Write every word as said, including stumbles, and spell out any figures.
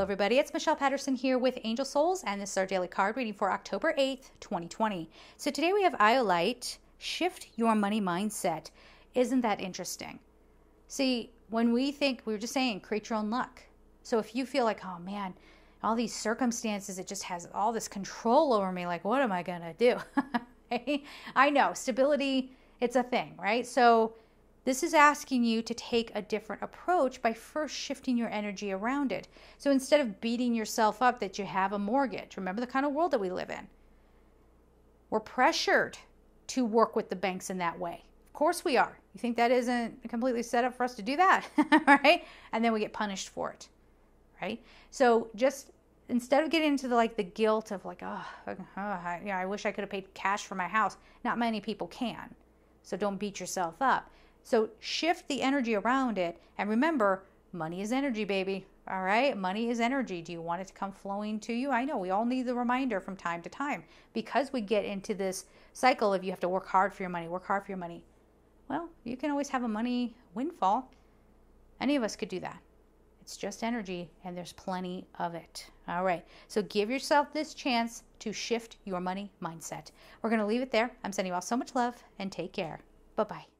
Hello everybody, it's Michelle Patterson here with Angel Souls, and this is our daily card reading for October eighth, twenty twenty. So today we have Iolite, shift your money mindset. Isn't that interesting? See, when we think, we were just saying, create your own luck. So if you feel like, oh man, all these circumstances, it just has all this control over me, like what am I gonna do? I know, stability, it's a thing, right? So this is asking you to take a different approach by first shifting your energy around it. So instead of beating yourself up that you have a mortgage, remember the kind of world that we live in. We're pressured to work with the banks in that way. Of course we are. You think that isn't completely set up for us to do that, right? And then we get punished for it, right? So just instead of getting into the, like, the guilt of like, oh, oh I, you know, I wish I could have paid cash for my house. Not many people can. So don't beat yourself up. So shift the energy around it. And remember, money is energy, baby. All right? Money is energy. Do you want it to come flowing to you? I know we all need the reminder from time to time because we get into this cycle of you have to work hard for your money, work hard for your money. Well, you can always have a money windfall. Any of us could do that. It's just energy, and there's plenty of it. All right. So give yourself this chance to shift your money mindset. We're going to leave it there. I'm sending you all so much love, and take care. Bye-bye.